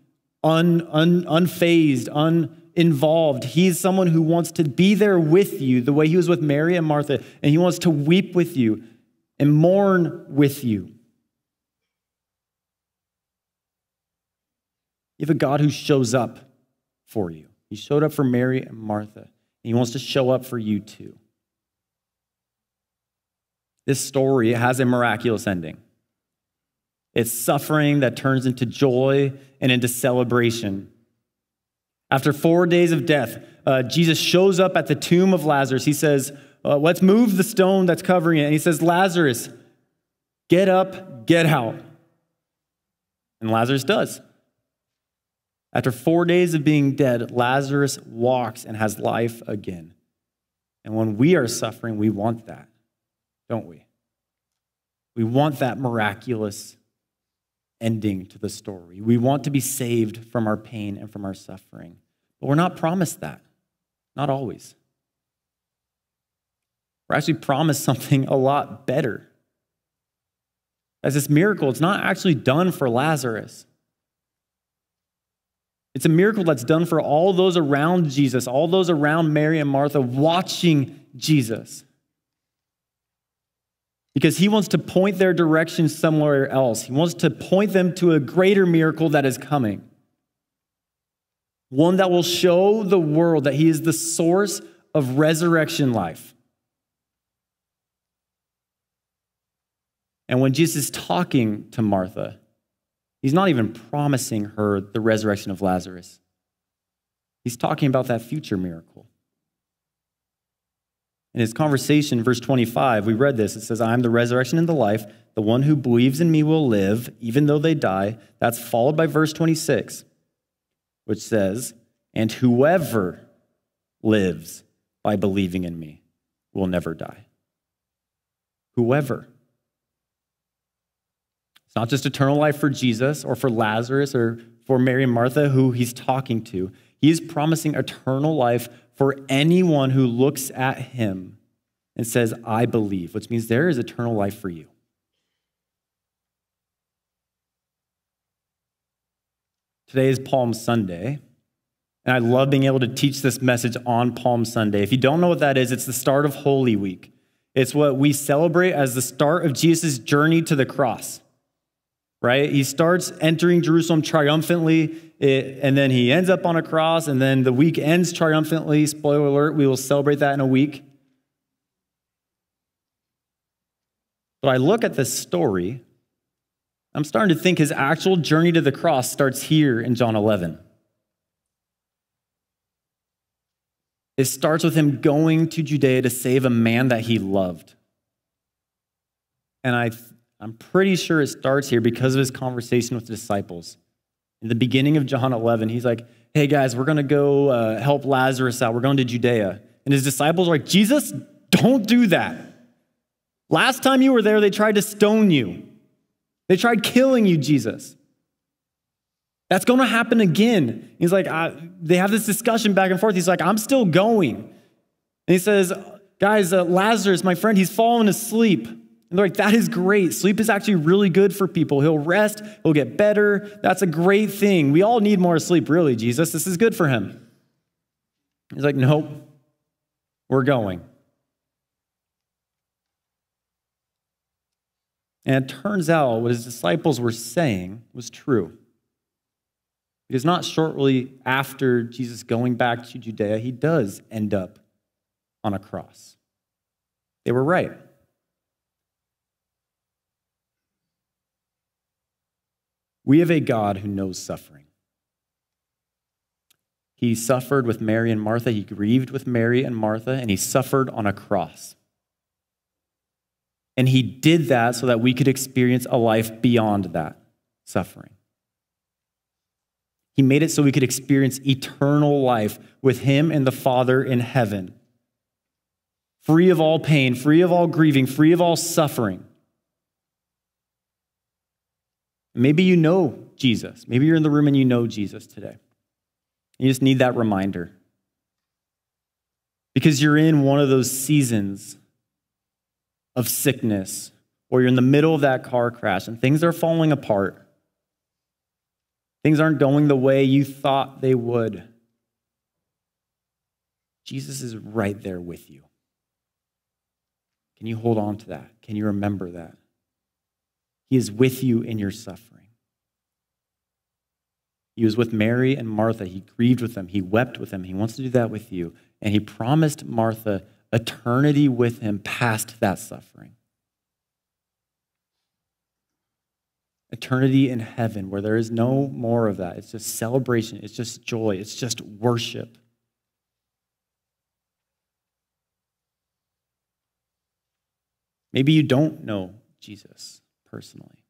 un, un, unfazed, uninvolved. He's someone who wants to be there with you the way he was with Mary and Martha, and he wants to weep with you and mourn with you. You have a God who shows up for you. He showed up for Mary and Martha, and he wants to show up for you too. This story has a miraculous ending. It's suffering that turns into joy and into celebration. After four days of death, uh, Jesus shows up at the tomb of Lazarus. He says, uh, let's move the stone that's covering it. And he says, Lazarus, get up, get out. And Lazarus does. After four days of being dead, Lazarus walks and has life again. And when we are suffering, we want that, don't we? We want that miraculous ending to the story. We want to be saved from our pain and from our suffering. But we're not promised that. Not always. We're actually promised something a lot better. As this miracle, it's not actually done for Lazarus. It's a miracle that's done for all those around Jesus, all those around Mary and Martha watching Jesus. Because he wants to point their direction somewhere else. He wants to point them to a greater miracle that is coming. one that will show the world that he is the source of resurrection life. And when Jesus is talking to Martha, he's not even promising her the resurrection of Lazarus. He's talking about that future miracle. In his conversation, verse twenty-five, we read this. It says, I am the resurrection and the life. The one who believes in me will live, even though they die. That's followed by verse twenty-six, which says, and whoever lives by believing in me will never die. Whoever. It's not just eternal life for Jesus or for Lazarus or for Mary and Martha, who he's talking to. He is promising eternal life for anyone who looks at him and says, I believe, which means there is eternal life for you. Today is Palm Sunday, and I love being able to teach this message on Palm Sunday. If you don't know what that is, it's the start of Holy Week. It's what we celebrate as the start of Jesus' journey to the cross, right? He starts entering Jerusalem triumphantly, It, and then he ends up on a cross, and then the week ends triumphantly. Spoiler alert, we will celebrate that in a week. But I look at this story, I'm starting to think his actual journey to the cross starts here in John eleven. It starts with him going to Judea to save a man that he loved. And I, I'm pretty sure it starts here because of his conversation with the disciples. In the beginning of John eleven, he's like, hey guys, we're going to go uh, help Lazarus out. We're going to Judea. And his disciples are like, Jesus, don't do that. Last time you were there, they tried to stone you. They tried killing you, Jesus. That's going to happen again. He's like, I, they have this discussion back and forth. He's like, I'm still going. And he says, guys, uh, Lazarus, my friend, he's fallen asleep. And they're like, that is great. Sleep is actually really good for people. He'll rest. He'll get better. That's a great thing. We all need more sleep, really, Jesus. This is good for him. He's like, nope, we're going. And it turns out what his disciples were saying was true. Because not shortly after Jesus going back to Judea, he does end up on a cross. They were right. We have a God who knows suffering. He suffered with Mary and Martha. He grieved with Mary and Martha, and he suffered on a cross. And he did that so that we could experience a life beyond that suffering. He made it so we could experience eternal life with him and the Father in heaven, free of all pain, free of all grieving, free of all suffering. Maybe you know Jesus. Maybe you're in the room and you know Jesus today. You just need that reminder. Because you're in one of those seasons of sickness, or you're in the middle of that car crash and things are falling apart. Things aren't going the way you thought they would. Jesus is right there with you. Can you hold on to that? Can you remember that? He is with you in your suffering. He was with Mary and Martha. He grieved with them. He wept with them. He wants to do that with you. And he promised Martha eternity with him past that suffering. Eternity in heaven where there is no more of that. It's just celebration. It's just joy. It's just worship. Maybe you don't know Jesus personally.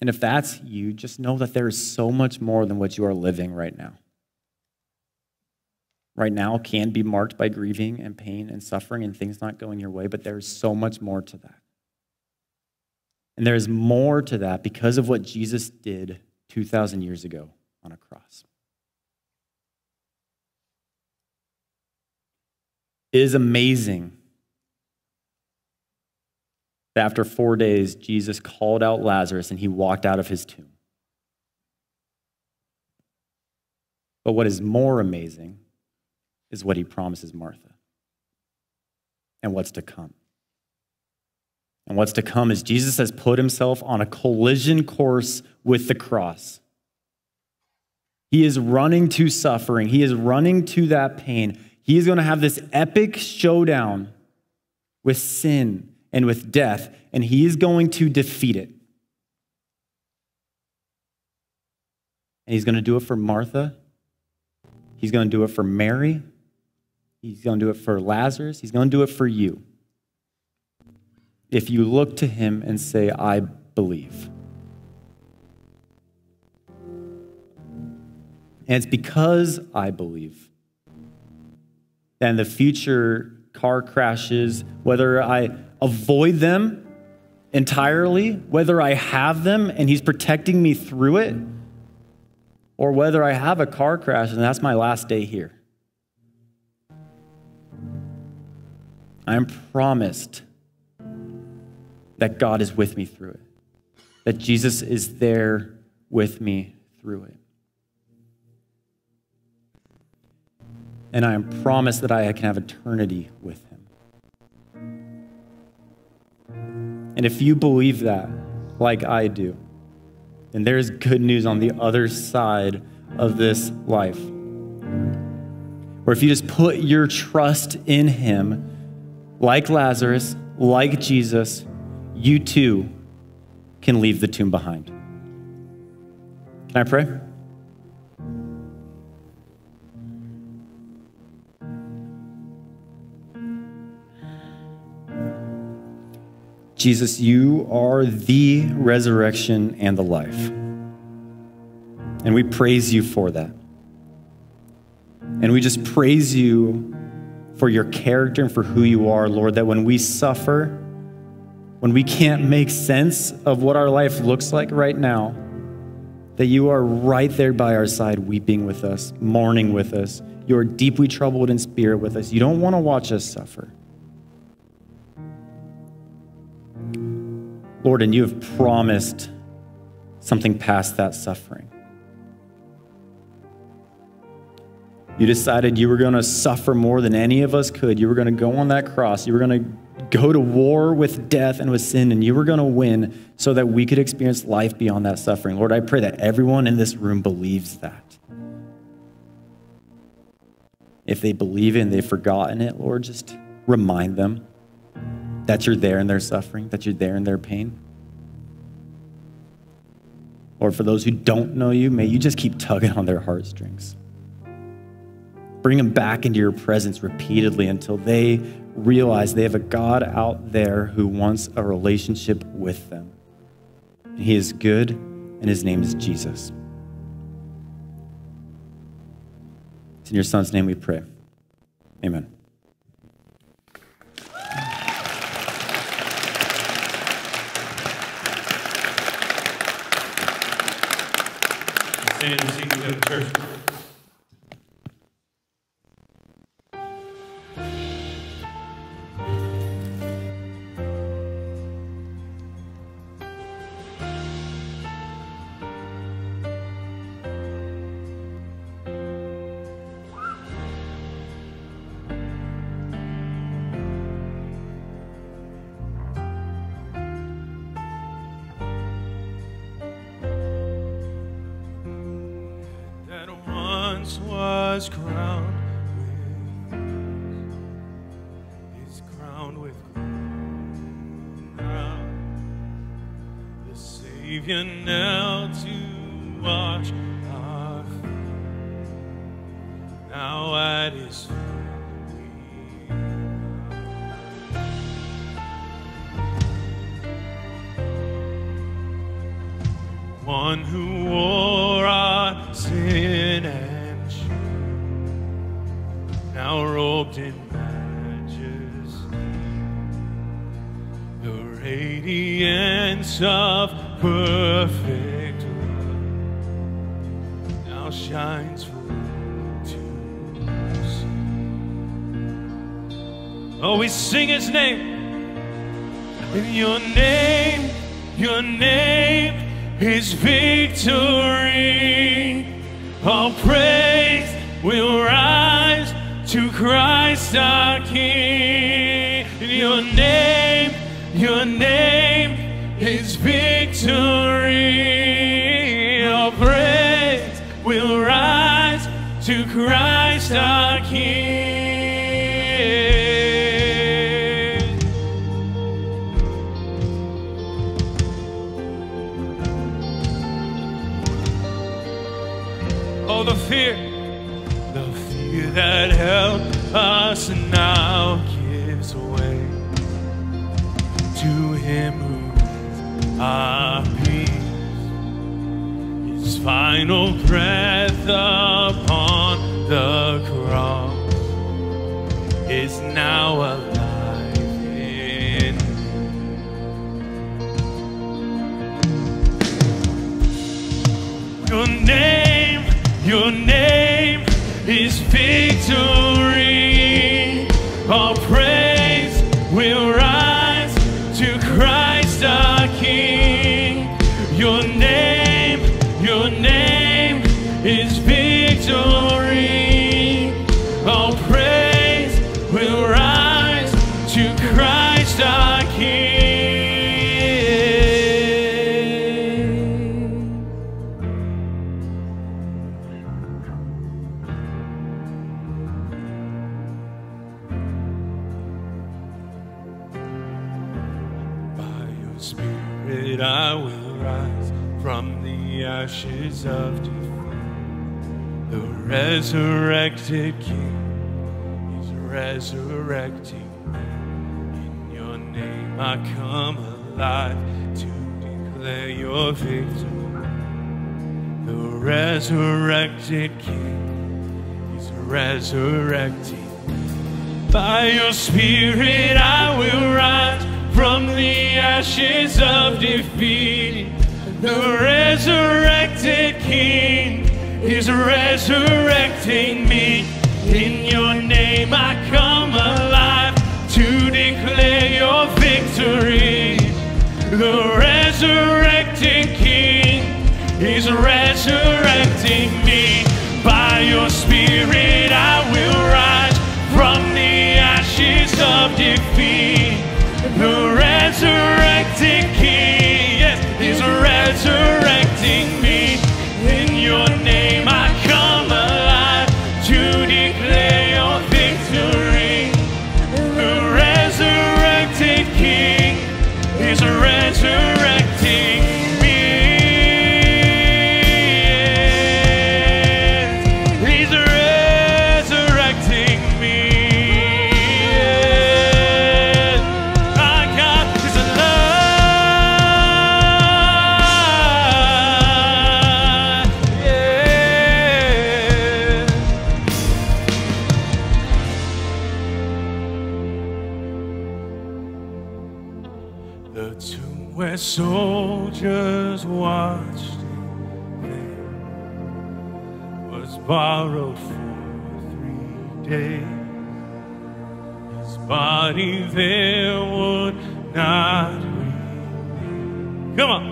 And if that's you, just know that there is so much more than what you are living right now. Right now can be marked by grieving and pain and suffering and things not going your way, but there is so much more to that. And there is more to that because of what Jesus did two thousand years ago on a cross. It is amazing that after four days, Jesus called out Lazarus and he walked out of his tomb. But what is more amazing is what he promises Martha and what's to come. And what's to come is Jesus has put himself on a collision course with the cross. He is running to suffering. He is running to that pain. He is going to have this epic showdown with sin and with death, and he is going to defeat it. And he's going to do it for Martha. He's going to do it for Mary. He's going to do it for Lazarus. He's going to do it for you. If you look to him and say, I believe. And it's because I believe. And the future car crashes, whether I avoid them entirely, whether I have them and he's protecting me through it, or whether I have a car crash and that's my last day here. I am promised that God is with me through it, that Jesus is there with me through it. And I am promised that I can have eternity with him. And if you believe that, like I do, then there is good news on the other side of this life. Or if you just put your trust in him, like Lazarus, like Jesus, you too can leave the tomb behind. Can I pray? Jesus, you are the resurrection and the life. And we praise you for that. And we just praise you for your character and for who you are, Lord, that when we suffer, when we can't make sense of what our life looks like right now, that you are right there by our side, weeping with us, mourning with us. You are deeply troubled in spirit with us. You don't want to watch us suffer. Lord, and you have promised something past that suffering. You decided you were going to suffer more than any of us could. You were going to go on that cross. You were going to go to war with death and with sin, and you were going to win so that we could experience life beyond that suffering. Lord, I pray that everyone in this room believes that. If they believe it and they've forgotten it, Lord, just remind them that you're there in their suffering, that you're there in their pain. Lord, for those who don't know you, may you just keep tugging on their heartstrings. Bring them back into your presence repeatedly until they realize they have a God out there who wants a relationship with them. And he is good, and his name is Jesus. It's in your son's name we pray. Amen. And the secret of the church. We'll rise. Christ our King. Oh, the fear, the fear that held us now gives way to Him who is our peace. His final breath upon the cross is now alive in me. Your name, your name is victory. All praise will rise to Christ our King. Your name, your name is victory. All praise will rise to Christ our ashes of defeat. The resurrected King is resurrecting me. In your name I come alive to declare your victory. The resurrected King is resurrecting me. By your Spirit I will rise from the ashes of defeat. The resurrected King is resurrecting me. In your name I come alive to declare your victory. The resurrected King is resurrecting me. By your Spirit I will rise from the ashes of defeat. The resurrected King is resurrecting me. In your name I come alive to declare your victory. The resurrected King is resurrecting me. He's resurrecting me. My God is alive. Where soldiers watched it was borrowed for three days. His body there would not remain. Come on,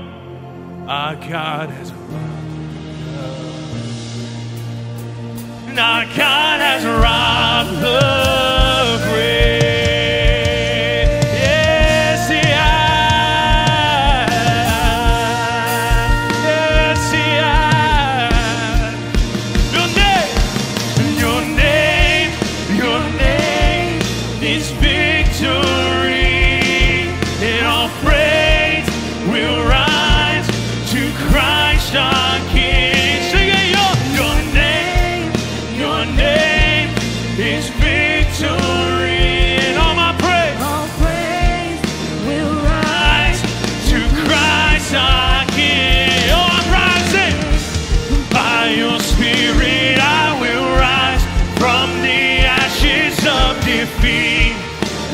our God has robbed the grave. Our God has robbed the grave.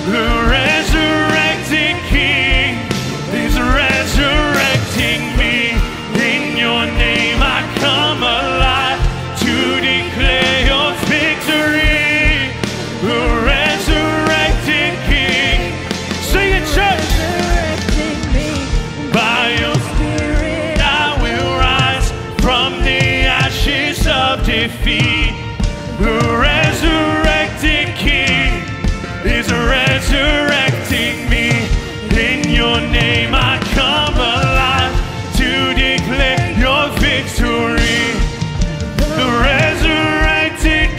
The resurrected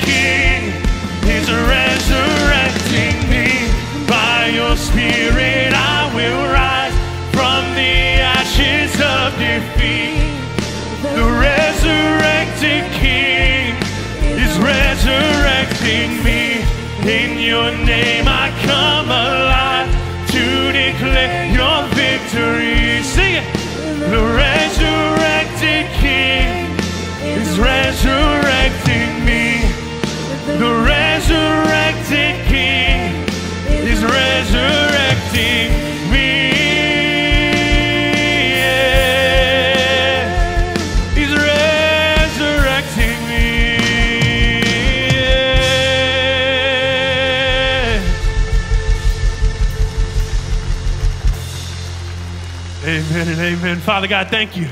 Father God, thank you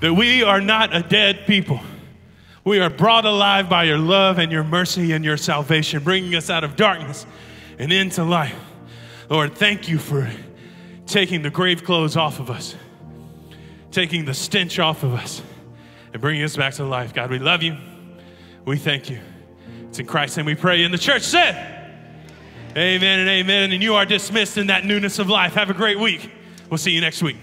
that we are not a dead people. We are brought alive by your love and your mercy and your salvation, bringing us out of darkness and into life. Lord, thank you for taking the grave clothes off of us, taking the stench off of us, and bringing us back to life. God, we love you. We thank you. It's in Christ's name we pray. And the church said, amen and amen. And you are dismissed in that newness of life. Have a great week. We'll see you next week.